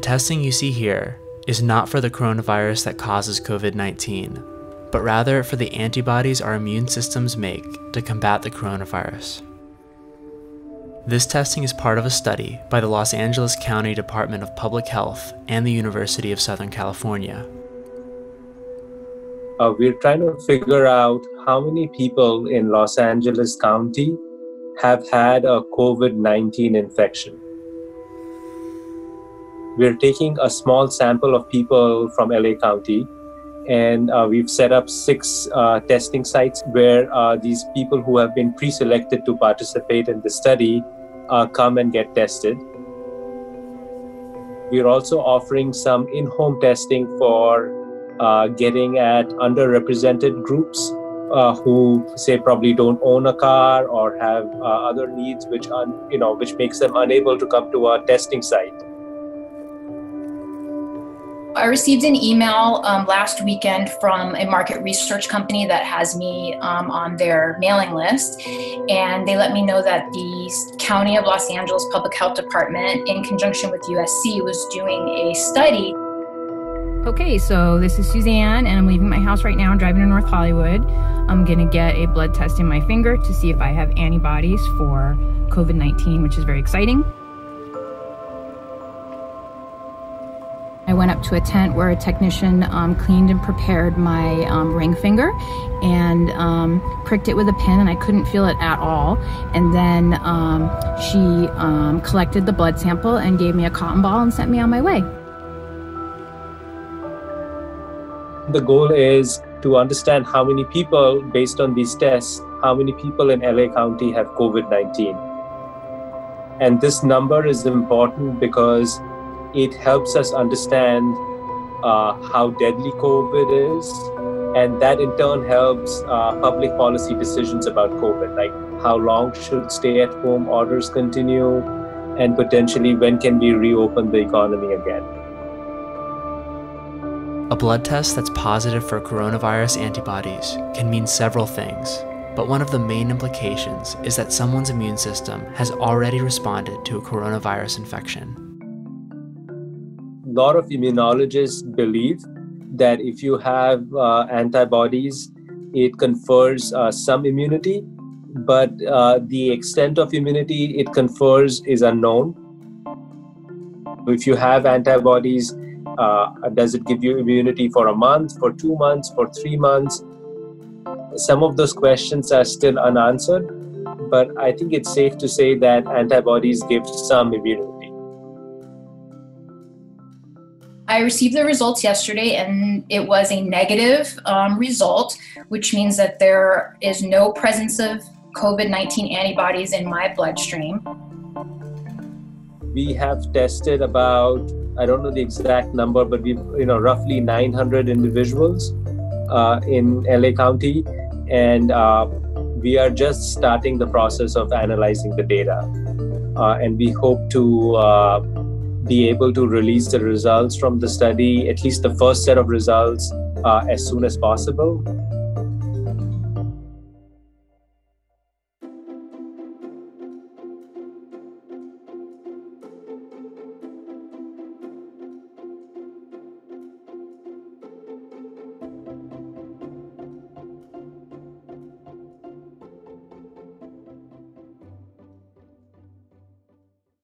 The testing you see here is not for the coronavirus that causes COVID-19, but rather for the antibodies our immune systems make to combat the coronavirus. This testing is part of a study by the Los Angeles County Department of Public Health and the University of Southern California. We're trying to figure out how many people in Los Angeles County have had a COVID-19 infection. We're taking a small sample of people from LA County, and we've set up six testing sites where these people who have been pre-selected to participate in the study come and get tested. We're also offering some in-home testing for getting at underrepresented groups who say probably don't own a car or have other needs which makes them unable to come to our testing site. I received an email last weekend from a market research company that has me on their mailing list, and they let me know that the County of Los Angeles Public Health Department in conjunction with USC was doing a study. Okay, so this is Suzanne, and I'm leaving my house right now. I'm driving to North Hollywood. I'm gonna get a blood test in my finger to see if I have antibodies for COVID-19, which is very exciting. I went up to a tent where a technician cleaned and prepared my ring finger and pricked it with a pin, and I couldn't feel it at all. And then she collected the blood sample and gave me a cotton ball and sent me on my way. The goal is to understand how many people, based on these tests, how many people in LA County have COVID-19. And this number is important because it helps us understand how deadly COVID is, and that in turn helps public policy decisions about COVID, like how long should stay-at-home orders continue, and potentially when can we reopen the economy again. A blood test that's positive for coronavirus antibodies can mean several things, but one of the main implications is that someone's immune system has already responded to a coronavirus infection. A lot of immunologists believe that if you have antibodies, it confers some immunity, but the extent of immunity it confers is unknown. If you have antibodies, does it give you immunity for a month, for 2 months, for 3 months? Some of those questions are still unanswered, but I think it's safe to say that antibodies give some immunity. I received the results yesterday, and it was a negative result, which means that there is no presence of COVID-19 antibodies in my bloodstream. We have tested about, I don't know the exact number, but we've roughly 900 individuals in LA County, and we are just starting the process of analyzing the data, and we hope to be able to release the results from the study, at least the first set of results, as soon as possible.